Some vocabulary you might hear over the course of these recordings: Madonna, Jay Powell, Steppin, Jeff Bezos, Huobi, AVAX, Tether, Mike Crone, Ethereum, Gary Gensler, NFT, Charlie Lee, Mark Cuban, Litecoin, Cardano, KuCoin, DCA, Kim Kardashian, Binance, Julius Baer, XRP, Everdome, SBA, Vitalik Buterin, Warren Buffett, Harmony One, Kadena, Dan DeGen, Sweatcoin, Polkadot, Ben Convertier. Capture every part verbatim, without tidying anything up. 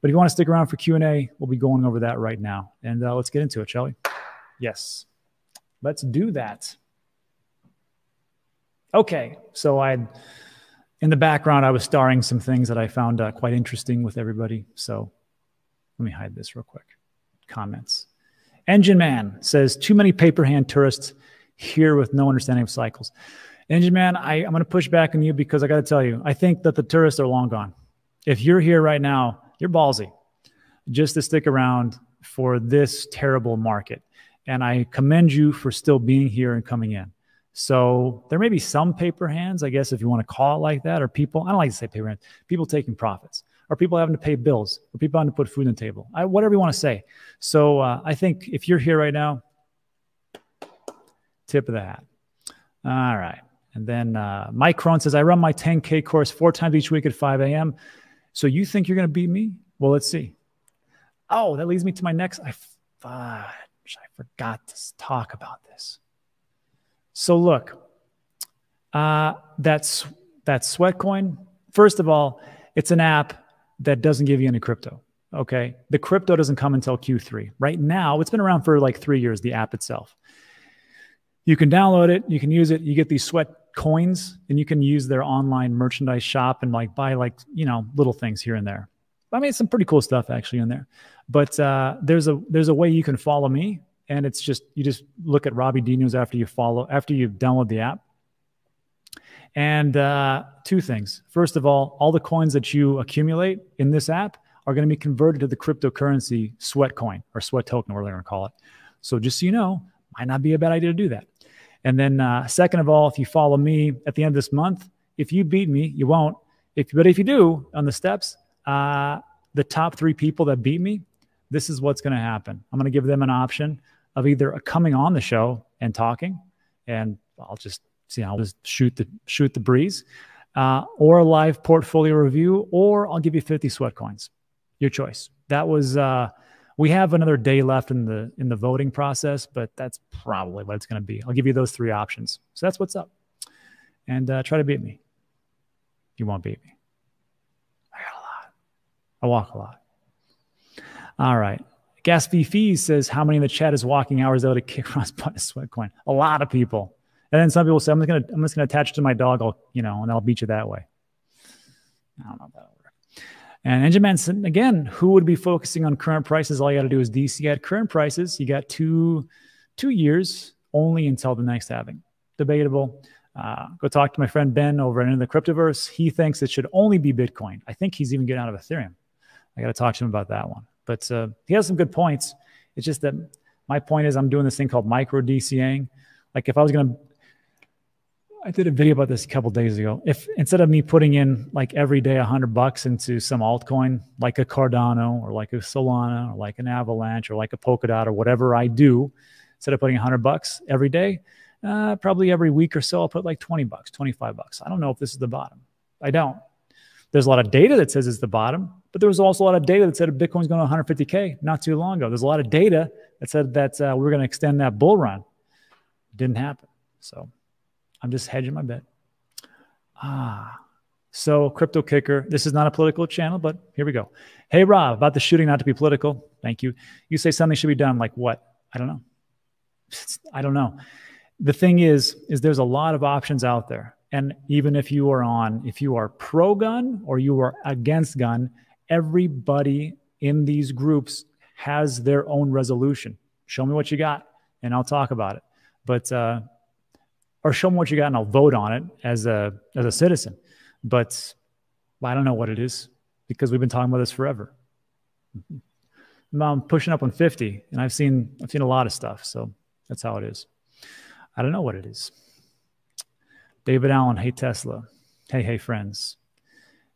But if you want to stick around for Q and A, we'll be going over that right now. And uh, let's get into it, shall we? Yes, let's do that. Okay, so I, in the background, I was starring some things that I found uh, quite interesting with everybody. So let me hide this real quick. Comments. Engine Man says, too many paper hand tourists here with no understanding of cycles. Engine Man, I, I'm going to push back on you because I got to tell you, I think that the tourists are long gone. If you're here right now, you're ballsy just to stick around for this terrible market. And I commend you for still being here and coming in. So there may be some paper hands, I guess, if you want to call it like that, or people, I don't like to say paper hands, people taking profits, or people having to pay bills, or people having to put food on the table, I, whatever you want to say. So uh, I think if you're here right now, tip of the hat. All right. And then uh, Mike Crone says, I run my ten K course four times each week at five A M So you think you're going to beat me? Well, let's see. Oh, that leads me to my next. I, fudge, I forgot to talk about this. So look, uh, that's, that's Sweatcoin. First of all, it's an app that doesn't give you any crypto, okay? The crypto doesn't come until Q three. Right now, it's been around for like three years, the app itself. You can download it, you can use it, you get these sweat coins, and you can use their online merchandise shop and like buy like, you know, little things here and there. I mean, it's some pretty cool stuff actually in there. But uh, there's a there's a way you can follow me. And it's just, you just look at Robbie D News after you follow, after you download the app. And uh, two things. First of all, all the coins that you accumulate in this app are going to be converted to the cryptocurrency Sweatcoin or Sweat Token, whatever they're going to call it. So just so you know, might not be a bad idea to do that. And then uh, second of all, if you follow me at the end of this month, if you beat me, you won't. If, but if you do on the steps, uh, the top three people that beat me, this is what's going to happen. I'm going to give them an option of either coming on the show and talking, and I'll just see, I'll just shoot the shoot the breeze, uh, or a live portfolio review, or I'll give you fifty sweat coins, your choice. That was uh, we have another day left in the in the voting process, but that's probably what it's going to be. I'll give you those three options. So that's what's up, and uh, try to beat me. You won't beat me. I got a lot. I walk a lot. All right. Gas fee fees says, how many in the chat is walking hours out to kick cross button sweat coin? A lot of people. And then some people say, I'm just gonna I'm just gonna attach it to my dog, I'll, you know, and I'll beat you that way. I don't know if that'll work. And Engine Man, again, who would be focusing on current prices? All you gotta do is D C at current prices. You got two two years only until the next halving. Debatable. Uh, go talk to my friend Ben over in the Cryptoverse. He thinks it should only be Bitcoin. I think he's even getting out of Ethereum. I gotta talk to him about that one. But uh, he has some good points. It's just that my point is I'm doing this thing called micro DCAing. Like if I was going to, I did a video about this a couple days ago. If instead of me putting in like every day a hundred bucks into some altcoin, like a Cardano or like a Solana or like an Avalanche or like a Polkadot or whatever I do, instead of putting a hundred bucks every day, uh, probably every week or so, I'll put like twenty bucks, twenty-five bucks. I don't know if this is the bottom. I don't. There's a lot of data that says it's the bottom, but there was also a lot of data that said Bitcoin's going to one hundred fifty K not too long ago. There's a lot of data that said that uh, we're going to extend that bull run. Didn't happen. So I'm just hedging my bet. Ah, so Crypto Kicker. This is not a political channel, but here we go. Hey, Rob, about the shooting, not to be political. Thank you. You say something should be done. Like what? I don't know. I don't know. The thing is, is there's a lot of options out there. And even if you are on, if you are pro-gun or you are against gun, everybody in these groups has their own resolution. Show me what you got and I'll talk about it. But, uh, or show me what you got and I'll vote on it as a, as a citizen. But I don't know what it is because we've been talking about this forever. I'm pushing up on fifty and I've seen, I've seen a lot of stuff. So that's how it is. I don't know what it is. David Allen, hey, Tesla. Hey, hey, friends.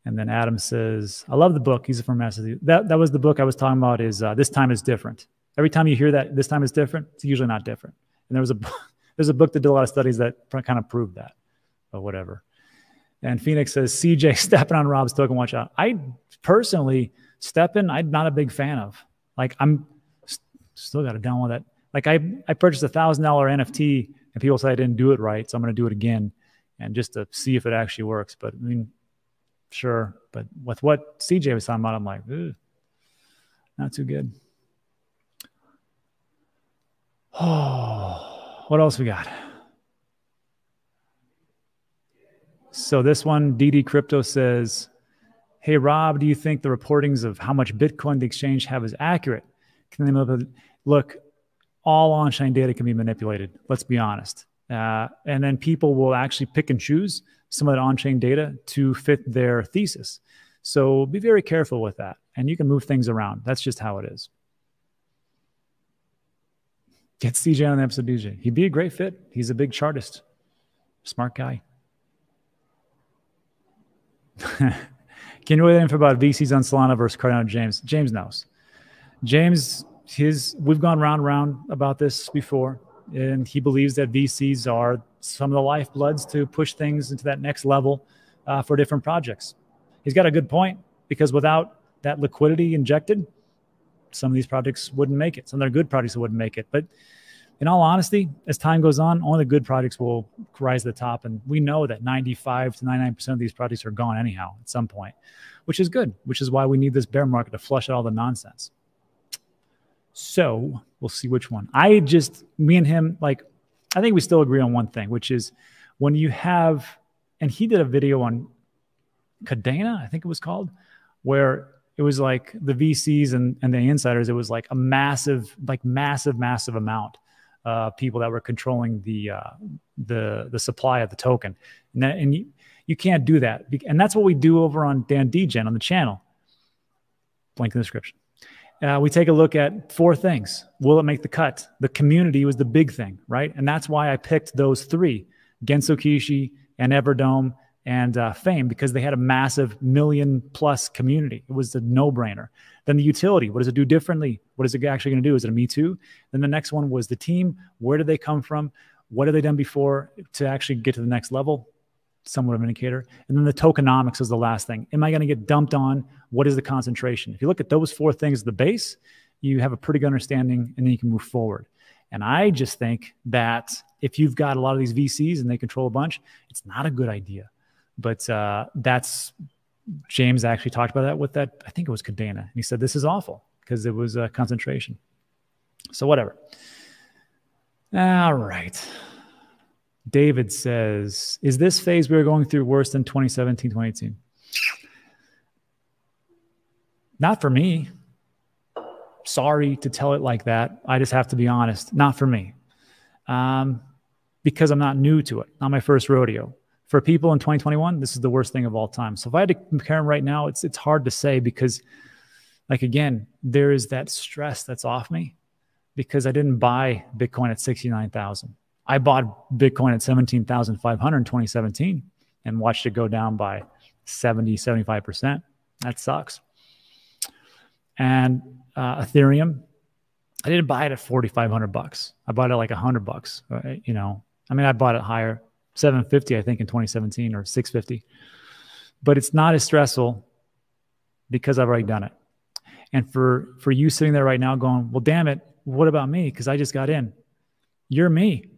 And then Adam says, I love the book. He's from Massachusetts. That, that was the book I was talking about is uh, This Time is Different. Every time you hear that, this time is different, it's usually not different. And there was a, there's a book that did a lot of studies that kind of proved that, but whatever. And Phoenix says, C J, stepping on Rob's token, watch out. I personally, Steppin, I'm not a big fan of. Like, I'm st still got to download that. Like, I, I purchased a one thousand dollar N F T, and people say I didn't do it right, so I'm going to do it again. And just to see if it actually works. But I mean, sure. But with what C J was talking about, I'm like, Ew. Not too good. Oh, what else we got? So this one, D D Crypto says, hey, Rob, do you think the reportings of how much Bitcoin the exchange have is accurate? Can they look, all on-chain data can be manipulated. Let's be honest. Uh, and then people will actually pick and choose some of that on-chain data to fit their thesis. So be very careful with that. And you can move things around. That's just how it is. Get C J on the episode, D J. He'd be a great fit. He's a big chartist. Smart guy. Can you weigh that info about V Cs on Solana versus Cardano? James. James knows. James, his, we've gone round and round about this before. And he believes that V Cs are some of the lifebloods to push things into that next level uh, for different projects. He's got a good point, because without that liquidity injected, some of these projects wouldn't make it. Some of their good projects wouldn't make it. But in all honesty, as time goes on, only the good projects will rise to the top. And we know that ninety-five to ninety-nine percent of these projects are gone anyhow at some point, which is good, which is why we need this bear market to flush out all the nonsense. So we'll see which one. I just, me and him, like, I think we still agree on one thing, which is when you have, and he did a video on Kadena, I think it was called, where it was like the V Cs and, and the insiders, it was like a massive, like massive, massive amount of uh, people that were controlling the, uh, the, the supply of the token. And, that, and you, you can't do that. And that's what we do over on Dan DeGen on the channel. Link in the description. Uh, we take a look at four things. Will it make the cut? The community was the big thing, right? And that's why I picked those three, Gensokishi and Everdome and uh, Fame, because they had a massive million plus community. It was a no-brainer. Then the utility, what does it do differently? What is it actually going to do? Is it a me too? Then the next one was the team. Where did they come from? What have they done before to actually get to the next level? Somewhat of an indicator. And then the tokenomics is the last thing. Am I going to get dumped on? What is the concentration? If you look at those four things at the base, you have a pretty good understanding, and then you can move forward. And I just think that if you've got a lot of these V Cs and they control a bunch, it's not a good idea. But uh, that's, James actually talked about that with that, I think it was Kadena. And he said, this is awful because it was a uh, concentration. So whatever. All right. David says, is this phase we were going through worse than twenty seventeen, twenty eighteen? Not for me. Sorry to tell it like that. I just have to be honest. Not for me. Um, because I'm not new to it. Not my first rodeo. For people in twenty twenty-one, this is the worst thing of all time. So if I had to compare them right now, it's it's hard to say because, like, again, there is that stress that's off me because I didn't buy Bitcoin at sixty-nine thousand. I bought Bitcoin at seventeen thousand five hundred in twenty seventeen and watched it go down by seventy, seventy-five percent. That sucks. And uh, Ethereum, I didn't buy it at forty-five hundred bucks. I bought it at like a hundred bucks, right? You know, I mean, I bought it higher. seven fifty, I think, in twenty seventeen, or six fifty. But it's not as stressful because I've already done it. And for, for you sitting there right now going, well, damn it, what about me? Because I just got in. You're me.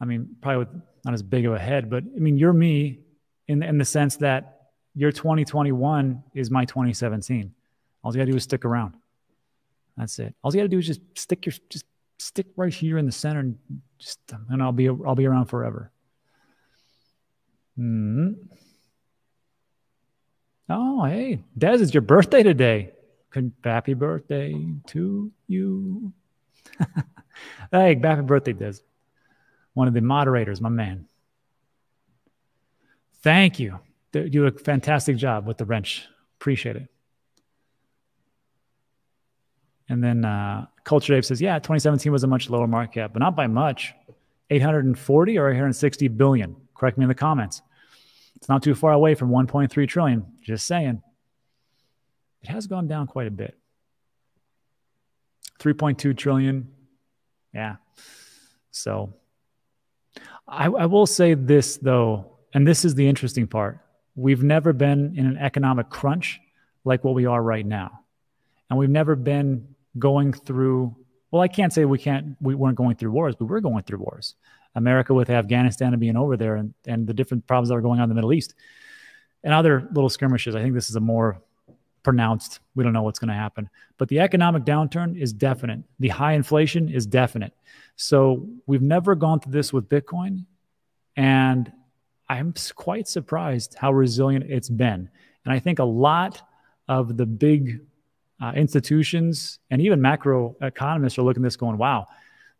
I mean, probably with not as big of a head, but I mean, you're me in, in the sense that your twenty twenty-one is my twenty seventeen. All you got to do is stick around. That's it. All you got to do is just stick your... just. Stick right here in the center, and just, and I'll be I'll be around forever. Mm. Oh, hey, Des, it's your birthday today. Happy birthday to you. Hey, happy birthday, Des. One of the moderators, my man. Thank you. You do a fantastic job with the wrench. Appreciate it. And then uh, Culture Dave says, yeah, twenty seventeen was a much lower market cap, but not by much. eight hundred forty or eight hundred sixty billion. Correct me in the comments. It's not too far away from one point three trillion. Just saying. It has gone down quite a bit. three point two trillion. Yeah. So I, I will say this, though, and this is the interesting part. We've never been in an economic crunch like what we are right now. And we've never been going through, well, I can't say we can't, we weren't going through wars, but we're going through wars. America with Afghanistan and being over there, and, and the different problems that are going on in the Middle East and other little skirmishes. I think this is a more pronounced. We don't know what's going to happen, but the economic downturn is definite. The high inflation is definite. So we've never gone through this with Bitcoin, and I'm quite surprised how resilient it's been. And I think a lot of the big uh, institutions and even macro economists are looking at this going, wow,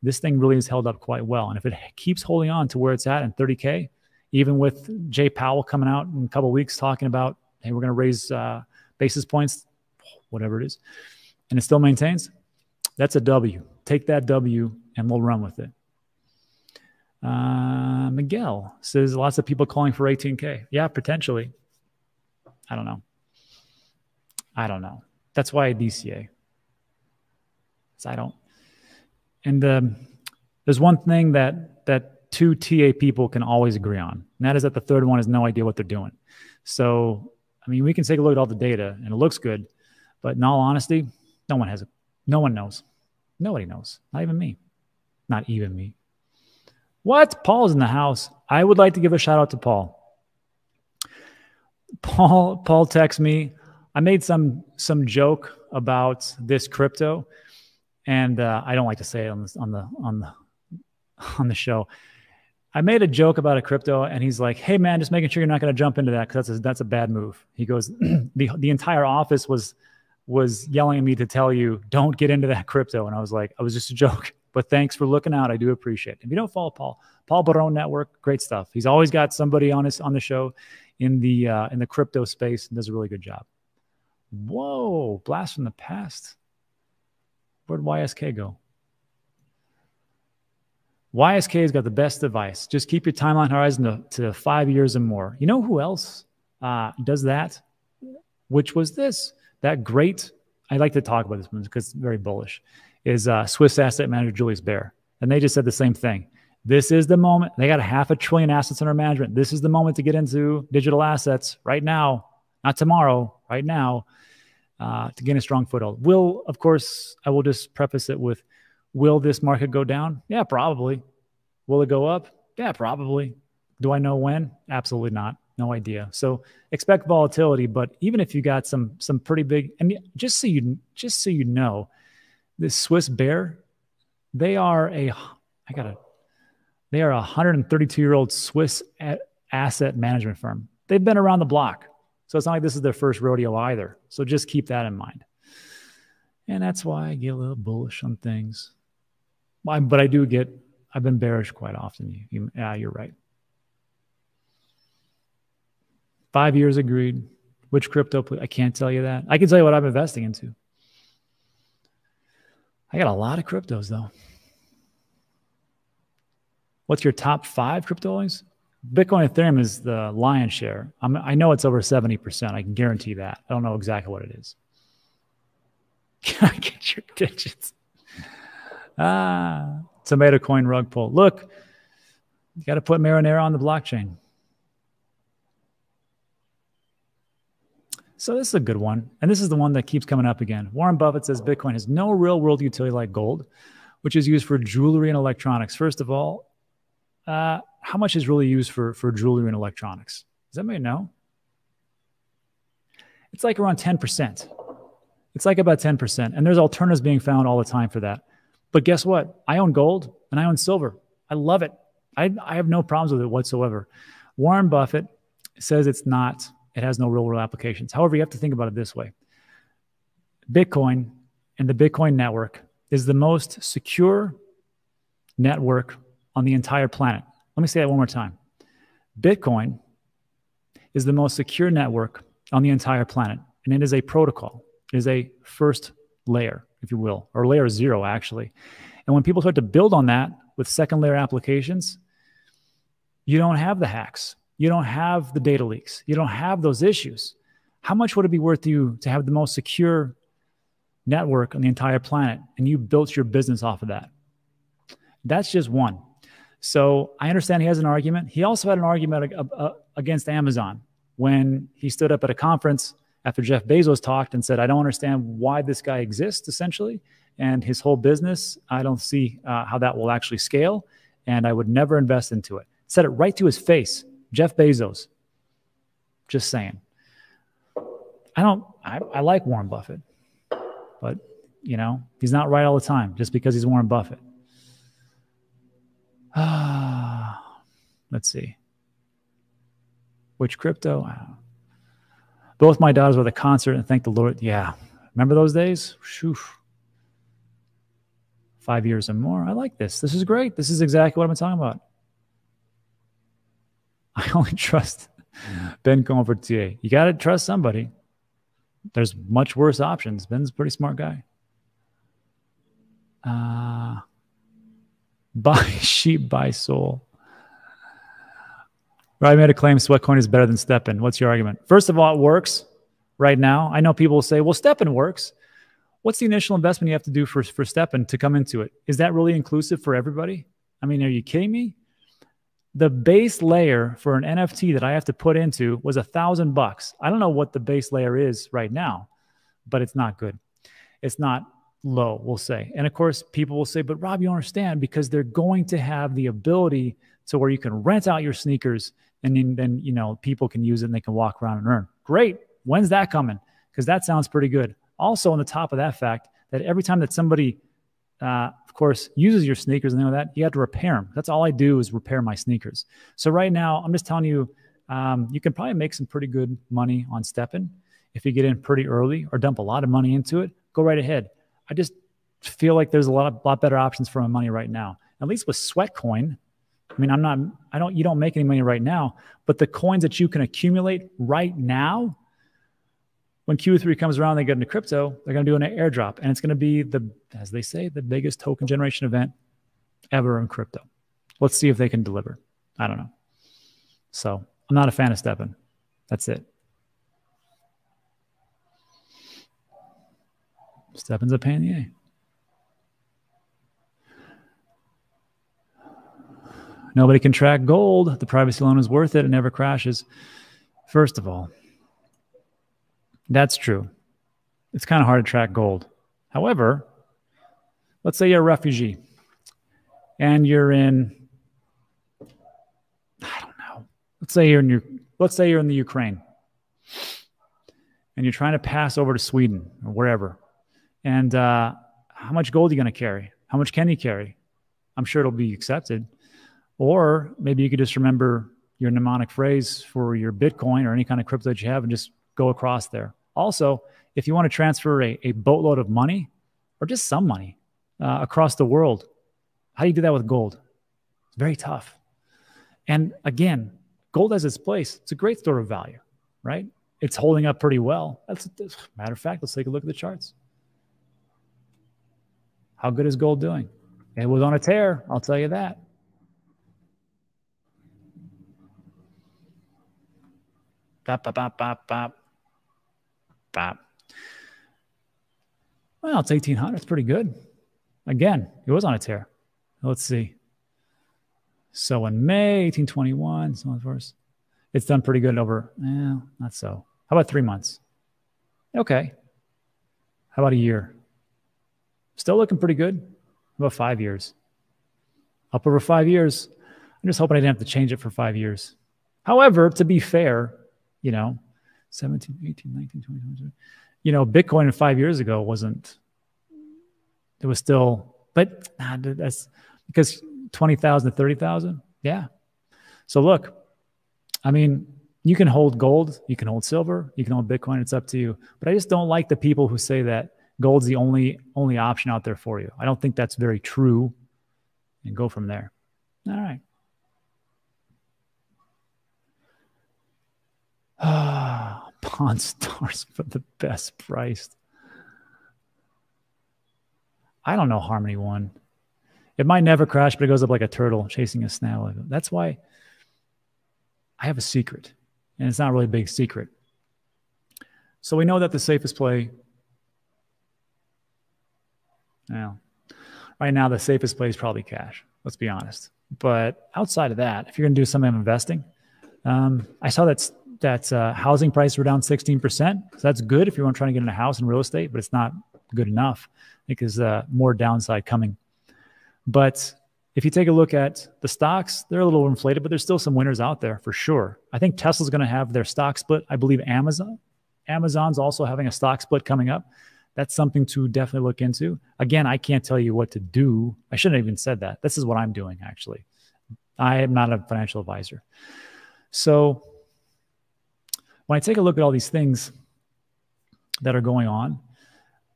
this thing really has held up quite well. And if it keeps holding on to where it's at in thirty K, even with Jay Powell coming out in a couple of weeks talking about, hey, we're going to raise uh, basis points, whatever it is, and it still maintains, that's a W. Take that W and we'll run with it. Uh, Miguel says, lots of people calling for eighteen K. Yeah, potentially. I don't know. I don't know. That's why I D C A. Because I don't. And um, there's one thing that that two T A people can always agree on, and that is that the third one has no idea what they're doing. So, I mean, we can take a look at all the data, and it looks good, but in all honesty, no one has it. No one knows. Nobody knows. Not even me. Not even me. What? Paul's in the house. I would like to give a shout out to Paul. Paul, Paul texts me. I made some some joke about this crypto, and uh, I don't like to say it on this, on the on the on the show. I made a joke about a crypto, and he's like, "Hey man, just making sure you're not going to jump into that because that's a, that's a bad move." He goes, "The the entire office was was yelling at me to tell you don't get into that crypto," and I was like, "I was just a joke." But thanks for looking out. I do appreciate it. If you don't follow Paul, Paul Barone Network, great stuff. He's always got somebody on his on the show in the uh, in the crypto space and does a really good job. Whoa, blast from the past. Where'd Y S K go? Y S K has got the best advice. Just keep your timeline horizon to, to five years and more. You know who else uh, does that? Which was this, that great, I like to talk about this one because it's very bullish, is uh, Swiss asset manager Julius Baer. And they just said the same thing. This is the moment. They got a half a trillion assets under management. This is the moment to get into digital assets right now, not tomorrow, right now, uh, to gain a strong foothold. Will, of course, I will just preface it with, will this market go down? Yeah, probably. Will it go up? Yeah, probably. Do I know when? Absolutely not. No idea. So expect volatility, but even if you got some some pretty big, and just so you just so you know, this Swiss Baer, they are a I gotta they are a one hundred thirty-two year old Swiss asset management firm. They've been around the block. So it's not like this is their first rodeo either. So just keep that in mind. And that's why I get a little bullish on things. But I do get, I've been bearish quite often. You, yeah, you're right. Five years agreed. Which crypto? I can't tell you that. I can tell you what I'm investing into. I got a lot of cryptos though. What's your top five cryptos? Bitcoin, Ethereum is the lion's share. I'm, I know it's over seventy percent. I can guarantee that. I don't know exactly what it is. Can I get your digits? Ah, tomato coin rug pull. Look, you got to put Marinara on the blockchain. So this is a good one. And this is the one that keeps coming up again. Warren Buffett says Bitcoin has no real world utility like gold, which is used for jewelry and electronics. First of all, uh, how much is really used for, for jewelry and electronics? Does anybody know? It's like around ten percent. It's like about ten percent. And there's alternatives being found all the time for that. But guess what? I own gold and I own silver. I love it. I, I have no problems with it whatsoever. Warren Buffett says it's not. It has no real world applications. However, you have to think about it this way. Bitcoin and the Bitcoin network is the most secure network on the entire planet. Let me say that one more time. Bitcoin is the most secure network on the entire planet, and it is a protocol. It is a first layer, if you will, or layer zero, actually. And when people start to build on that with second layer applications, you don't have the hacks. You don't have the data leaks. You don't have those issues. How much would it be worth to you to have the most secure network on the entire planet, and you built your business off of that? That's just one. So I understand he has an argument. He also had an argument against Amazon when he stood up at a conference after Jeff Bezos talked and said, I don't understand why this guy exists, essentially, and his whole business. I don't see uh, how that will actually scale, and I would never invest into it. Said it right to his face, Jeff Bezos. Just saying. I don't, I, I like Warren Buffett, but you know, he's not right all the time just because he's Warren Buffett. Uh, let's see. Which crypto? I don't know. Both my daughters were at the concert and thank the Lord. Yeah. Remember those days? Whew. Five years and more. I like this. This is great. This is exactly what I've been talking about. I only trust Ben Convertier. You got to trust somebody. There's much worse options. Ben's a pretty smart guy. Uh, buy sheep, buy soul. I made a claim Sweatcoin is better than Steppin. What's your argument? First of all, it works right now. I know people will say, well, Steppin works. What's the initial investment you have to do for, for Steppin to come into it? Is that really inclusive for everybody? I mean, are you kidding me? The base layer for an N F T that I have to put into was a thousand bucks. I don't know what the base layer is right now, but it's not good. It's not low, we'll say. And of course, people will say, but Rob, you don't understand because they're going to have the ability to where you can rent out your sneakers and then, then, you know, people can use it and they can walk around and earn. Great. When's that coming? Because that sounds pretty good. Also, on the top of that fact, that every time that somebody, uh, of course, uses your sneakers and things like that, you have to repair them. That's all I do is repair my sneakers. So right now, I'm just telling you, um, you can probably make some pretty good money on Steppin if you get in pretty early or dump a lot of money into it. Go right ahead. I just feel like there's a lot of lot better options for my money right now. At least with Sweatcoin. I mean, I'm not, I don't, you don't make any money right now, but the coins that you can accumulate right now, when Q three comes around, they get into crypto, they're going to do an airdrop. And it's going to be the, as they say, the biggest token generation event ever in crypto. Let's see if they can deliver. I don't know. So I'm not a fan of Steppin. That's it. Steppin's a pain in the ass. Nobody can track gold. The privacy loan is worth it. It never crashes. First of all, that's true. It's kind of hard to track gold. However, let's say you're a refugee and you're in, I don't know, let's say you're in your, let's say you're in the Ukraine and you're trying to pass over to Sweden or wherever. And uh, how much gold are you going to carry? How much can you carry? I'm sure it'll be accepted. Or maybe you could just remember your mnemonic phrase for your Bitcoin or any kind of crypto that you have and just go across there. Also, if you want to transfer a, a boatload of money or just some money uh, across the world, how do you do that with gold? It's very tough. And again, gold has its place. It's a great store of value, right? It's holding up pretty well. That's, as a matter of fact, let's take a look at the charts. How good is gold doing? It was on a tear, I'll tell you that. Bop, bop, bop, bop, bop, bop. Well, it's eighteen hundred. It's pretty good. Again, it was on a tear. Let's see. So in May, eighteen twenty-one, so on first, it's done pretty good over, eh, not so. How about three months? Okay. How about a year? Still looking pretty good. How about five years? Up over five years. I'm just hoping I didn't have to change it for five years. However, to be fair, you know, seventeen, eighteen, nineteen, twenty, twenty-two. You know, Bitcoin five years ago wasn't, it was still, but nah, that's because twenty thousand to thirty thousand. Yeah. So look, I mean, you can hold gold, you can hold silver, you can hold Bitcoin. It's up to you. But I just don't like the people who say that gold's the only, only option out there for you. I don't think that's very true. And go from there. All right. Ah, Pawn Stars for the best priced. I don't know Harmony One. It might never crash, but it goes up like a turtle chasing a snail. That's why I have a secret, and it's not really a big secret. So we know that the safest play. Well, right now the safest play is probably cash. Let's be honest. But outside of that, if you're going to do something of investing, um, I saw that's. That uh, housing prices were down sixteen percent. So that's good if you're trying to get in a house in real estate, but it's not good enough because uh, more downside coming. But if you take a look at the stocks, they're a little inflated, but there's still some winners out there for sure. I think Tesla's going to have their stock split. I believe Amazon, Amazon's also having a stock split coming up. That's something to definitely look into. Again, I can't tell you what to do. I shouldn't have even said that. This is what I'm doing, actually. I am not a financial advisor. So when I take a look at all these things that are going on,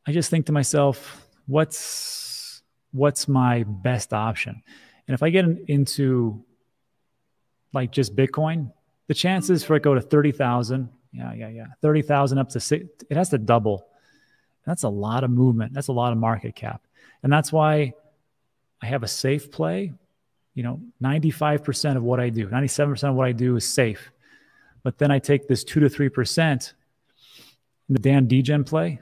I just think to myself, what's, what's my best option? And if I get into like just Bitcoin, the chances for it go to thirty thousand, yeah, yeah, yeah, thirty thousand up to six, it has to double. That's a lot of movement. That's a lot of market cap. And that's why I have a safe play. You know, ninety-five percent of what I do, ninety-seven percent of what I do is safe. But then I take this two to three percent in the Dan DeGen play,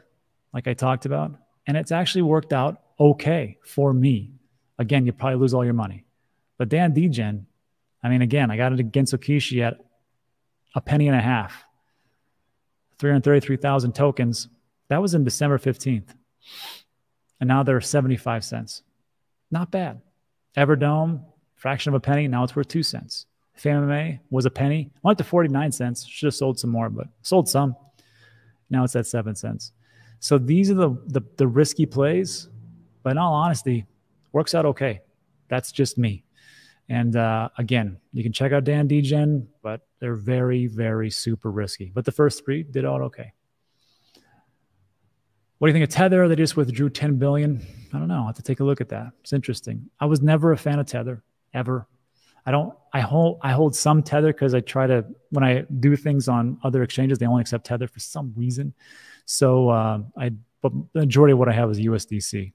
like I talked about, and it's actually worked out okay for me. Again, you probably lose all your money. But Dan DeGen, I mean, again, I got into Gensokishi at a penny and a half, three hundred thirty-three thousand tokens. That was in December fifteenth. And now they're seventy-five cents. Not bad. Everdome, fraction of a penny. Now it's worth two cents. F M M A was a penny. Went to forty-nine cents. Should have sold some more, but sold some. Now it's at seven cents. So these are the, the, the risky plays. But in all honesty, works out okay. That's just me. And uh, again, you can check out Dan DeGen, but they're very, very super risky. But the first three did all okay. What do you think of Tether? They just withdrew ten billion dollars. I don't know. I'll have to take a look at that. It's interesting. I was never a fan of Tether, ever. I don't. I hold. I hold some Tether because I try to. When I do things on other exchanges, they only accept Tether for some reason. So uh, I. But the majority of what I have is U S D C.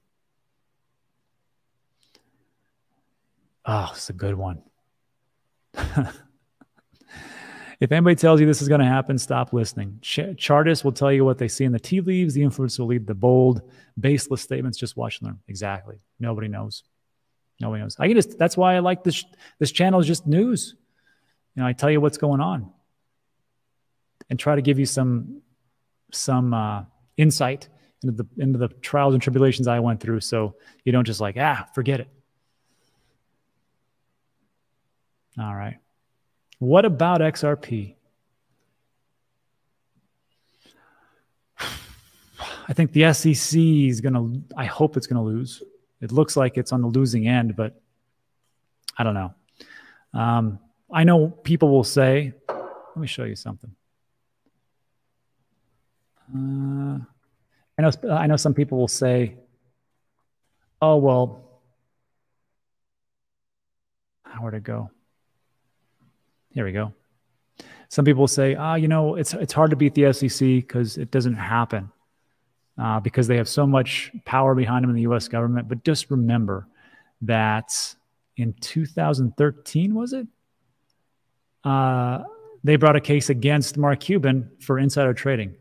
Oh, it's a good one. If anybody tells you this is going to happen, stop listening. Ch chartists will tell you what they see in the tea leaves. The influencers will lead the bold, baseless statements. Just watch and learn. Exactly. Nobody knows. Nobody knows. I can just. That's why I like this. This channel is just news. You know, I tell you what's going on, and try to give you some, some uh, insight into the into the trials and tribulations I went through, so you don't just like ah forget it. All right. What about X R P? I think the S E C is going to, I hope it's going to lose. It looks like it's on the losing end, but I don't know. Um, I know people will say, let me show you something. Uh, I know, I know some people will say, oh, well, where'd it go? Here we go. Some people say, ah, oh, you know, it's it's hard to beat the S E C because it doesn't happen uh, because they have so much power behind them in the U S government. But just remember that in two thousand thirteen, was it? Uh, they brought a case against Mark Cuban for insider trading.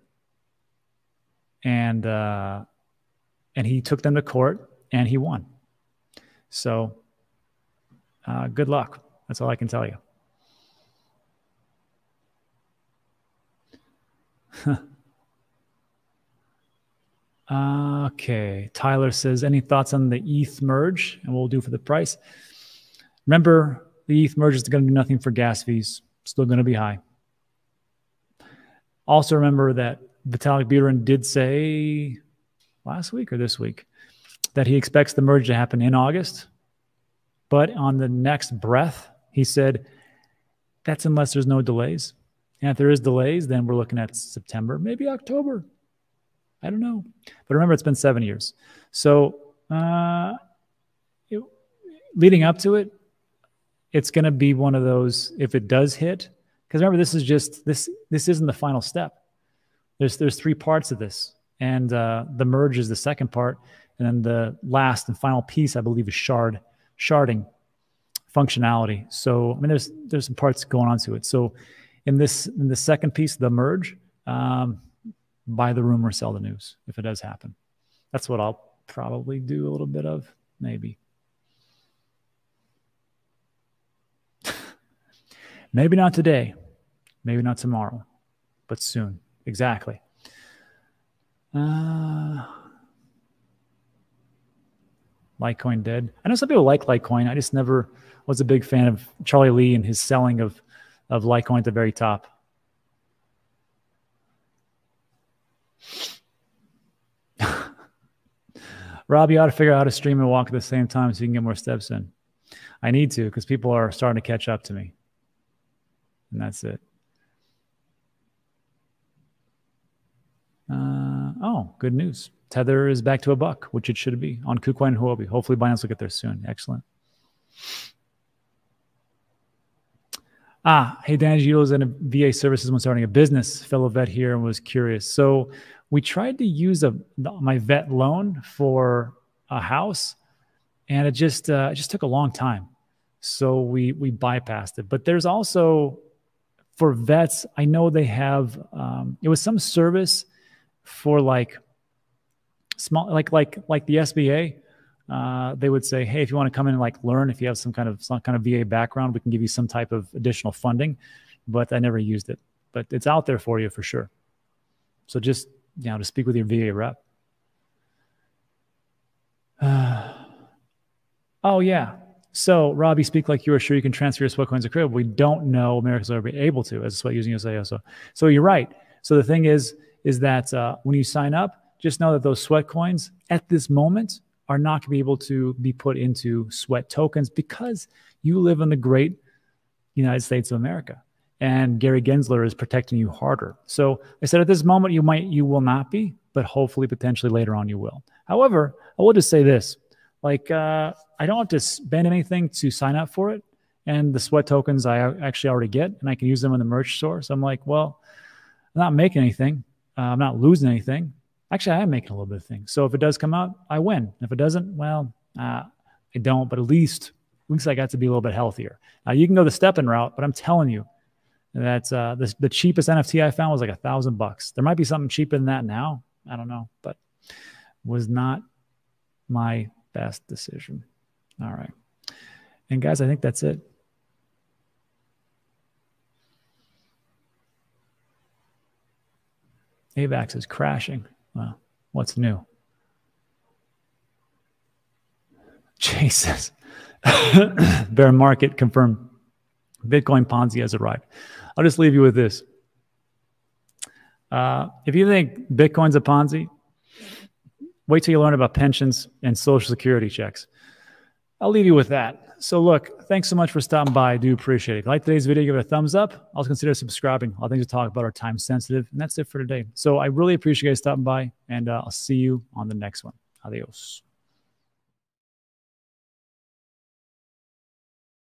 And, uh, and he took them to court and he won. So uh, good luck. That's all I can tell you. Okay, Tyler says, any thoughts on the E T H merge and what we'll do for the price? Remember, the E T H merge is going to do nothing for gas fees. Still going to be high. Also remember that Vitalik Buterin did say last week or this week that he expects the merge to happen in August. But on the next breath, he said, that's unless there's no delays. And if there is delays, then we're looking at September, maybe October. I don't know. But remember, it's been seven years. So uh, it, leading up to it, it's going to be one of those, if it does hit, because remember, this is just, this This isn't the final step. There's, there's three parts of this. And uh, the merge is the second part. And then the last and final piece, I believe, is shard, sharding functionality. So, I mean, there's, there's some parts going on to it. So, In this, in the second piece, the merge, um, buy the rumor, sell the news. If it does happen, that's what I'll probably do a little bit of, maybe. Maybe not today, maybe not tomorrow, but soon. Exactly. Uh, Litecoin dead. I know some people like Litecoin. I just never was a big fan of Charlie Lee and his selling of. of Litecoin at the very top. Rob, you ought to figure out how to stream and walk at the same time so you can get more steps in. I need to, because people are starting to catch up to me. And that's it. Uh, oh, good news. Tether is back to a buck, which it should be, on KuCoin and Huobi. Hopefully Binance will get there soon. Excellent. Ah, hey, Dan, you was in a V A services when starting a business. Fellow vet here and was curious. So we tried to use a my vet loan for a house, and it just uh, it just took a long time. So we we bypassed it. But there's also, for vets, I know they have, um, it was some service for like, small like like like the S B A, uh, they would say, hey, if you want to come in and like learn, if you have some kind of some kind of V A background, we can give you some type of additional funding. But I never used it. But it's out there for you for sure. So just you know to speak with your V A rep. Uh, oh yeah. So Robbie, speak like you are sure you can transfer your sweat coins to crib. We don't know Americans are able to as a sweat using U S A O. So so you're right. So the thing is is that uh, when you sign up, just know that those sweat coins at this moment are not going to be able to be put into sweat tokens because you live in the great United States of America and Gary Gensler is protecting you harder. So I said at this moment, you might, you will not be, but hopefully potentially later on you will. However, I will just say this, like uh, I don't have to spend anything to sign up for it. And the sweat tokens I actually already get and I can use them in the merch store. So I'm like, well, I'm not making anything. Uh, I'm not losing anything. Actually, I am making a little bit of things. So if it does come out, I win. If it doesn't, well, uh, I don't. But at least, at least I got to be a little bit healthier. Now, you can go the Steppin route, but I'm telling you that uh, this, the cheapest N F T I found was like a thousand bucks. There might be something cheaper than that now. I don't know, but was not my best decision. All right. And guys, I think that's it. AVAX is crashing. Well, what's new? Jesus. Bear market confirmed. Bitcoin Ponzi has arrived. I'll just leave you with this. Uh, if you think Bitcoin's a Ponzi, wait till you learn about pensions and Social Security checks. I'll leave you with that. So look, thanks so much for stopping by. I do appreciate it. If you like today's video, give it a thumbs up. Also consider subscribing. All things to talk about are time sensitive. And that's it for today. So I really appreciate you guys stopping by. And uh, I'll see you on the next one. Adios.